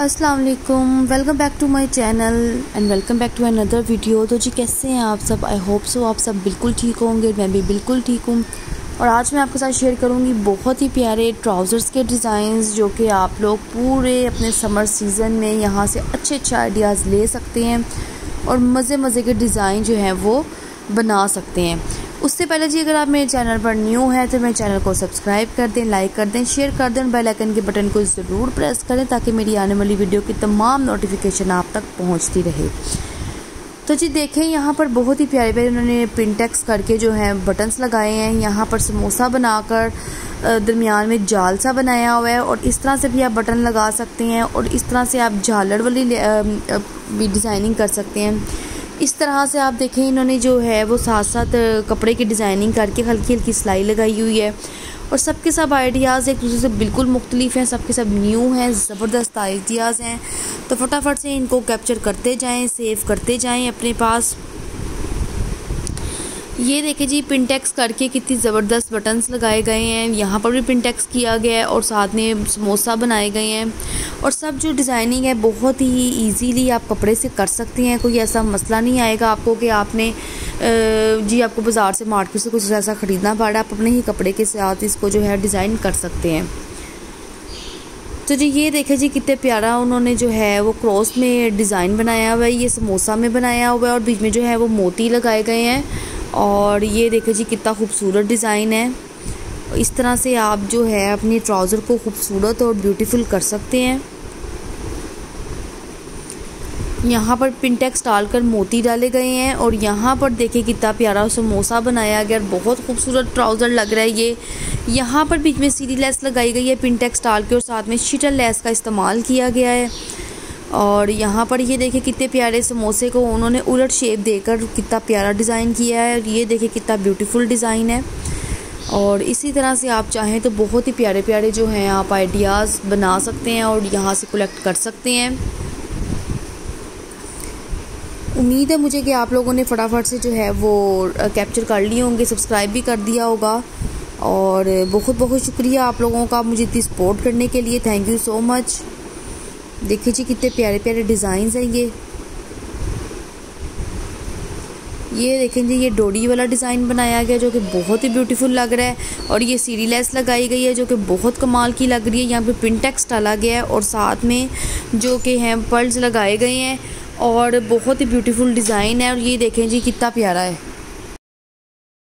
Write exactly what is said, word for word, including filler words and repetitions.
अस्सलाम वालेकुम, welcome back to my channel and welcome back to another video. तो जी कैसे हैं आप सब? आई होप सो आप सब बिल्कुल ठीक होंगे। मैं भी बिल्कुल ठीक हूँ। और आज मैं आपके साथ शेयर करूँगी बहुत ही प्यारे ट्राउज़र्स के डिज़ाइंस जो कि आप लोग पूरे अपने समर सीज़न में यहाँ से अच्छे अच्छे आइडियाज़ ले सकते हैं और मज़े मज़े के डिज़ाइन जो हैं वो बना सकते हैं। उससे पहले जी अगर आप मेरे चैनल पर न्यू हैं तो मेरे चैनल को सब्सक्राइब कर दें, लाइक कर दें, शेयर कर दें, बेल आइकन के बटन को ज़रूर प्रेस करें ताकि मेरी आने वाली वीडियो की तमाम नोटिफिकेशन आप तक पहुंचती रहे। तो जी देखें यहाँ पर बहुत ही प्यारे प्यारे उन्होंने पिनटेक्स करके जो है बटन्स लगाए हैं। यहाँ पर समोसा बनाकर दरमियान में जाल सा बनाया हुआ है और इस तरह से भी आप बटन लगा सकते हैं और इस तरह से आप झालर वाली भी डिज़ाइनिंग कर सकते हैं। इस तरह से आप देखें इन्होंने जो है वो साथ साथ कपड़े की डिज़ाइनिंग करके हल्की हल्की सिलाई लगाई हुई है और सबके सब आइडियाज़ एक दूसरे से बिल्कुल मुख्तलिफ हैं, सबके सब न्यू हैं, ज़बरदस्त आइडियाज़ हैं। तो फटाफट से इनको कैप्चर करते जाएं, सेव करते जाएं अपने पास। ये देखें जी पिनटेक्स करके कितनी ज़बरदस्त बटन्स लगाए गए हैं। यहाँ पर भी पिनटेक्स किया गया है और साथ में समोसा बनाए गए हैं और सब जो डिज़ाइनिंग है बहुत ही इजीली आप कपड़े से कर सकते हैं। कोई ऐसा मसला नहीं आएगा आपको कि आपने जी आपको बाज़ार से मार्केट से कुछ ऐसा ख़रीदना पड़ा। आप अपने ही कपड़े के साथ इसको जो है डिज़ाइन कर सकते हैं। तो जी ये देखें जी कितने प्यारा उन्होंने जो है वो क्रॉस में डिज़ाइन बनाया हुआ है। ये समोसा में बनाया हुआ है और बीच में जो है वो मोती लगाए गए हैं और ये देखें जी कितना खूबसूरत डिज़ाइन है। इस तरह से आप जो है अपने ट्राउज़र को खूबसूरत और ब्यूटीफुल कर सकते हैं। यहाँ पर पिनटेक्स डालकर मोती डाले गए हैं और यहाँ पर देखें कितना प्यारा समोसा बनाया गया और बहुत खूबसूरत ट्राउज़र लग रहा है ये। यहाँ पर बीच में सीधी लेस लगाई गई है पिनटेक्स डाल के और साथ में शीटल लेस का इस्तेमाल किया गया है। और यहाँ पर ये देखें कितने प्यारे समोसे को उन्होंने उलट शेप देकर कितना प्यारा डिज़ाइन किया है और ये देखें कितना ब्यूटीफुल डिज़ाइन है। और इसी तरह से आप चाहें तो बहुत ही प्यारे प्यारे जो हैं आप आइडियाज़ बना सकते हैं और यहाँ से कलेक्ट कर सकते हैं। उम्मीद है मुझे कि आप लोगों ने फटाफट से जो है वो कैप्चर कर लिए होंगे, सब्सक्राइब भी कर दिया होगा। और बहुत बहुत शुक्रिया आप लोगों का मुझे इतनी सपोर्ट करने के लिए, थैंक यू सो मच। देखिए जी कितने प्यारे प्यारे डिज़ाइंस हैं ये। ये देखें जी ये डोरी वाला डिज़ाइन बनाया गया जो कि बहुत ही ब्यूटीफुल लग रहा है और ये सीरी लेस लगाई गई है जो कि बहुत कमाल की लग रही है। यहाँ पे पिनटेक्स डाला गया है और साथ में जो कि हैं पर्ल्स लगाए गए हैं और बहुत ही ब्यूटीफुल डिज़ाइन है। और ये देखें जी कितना प्यारा है।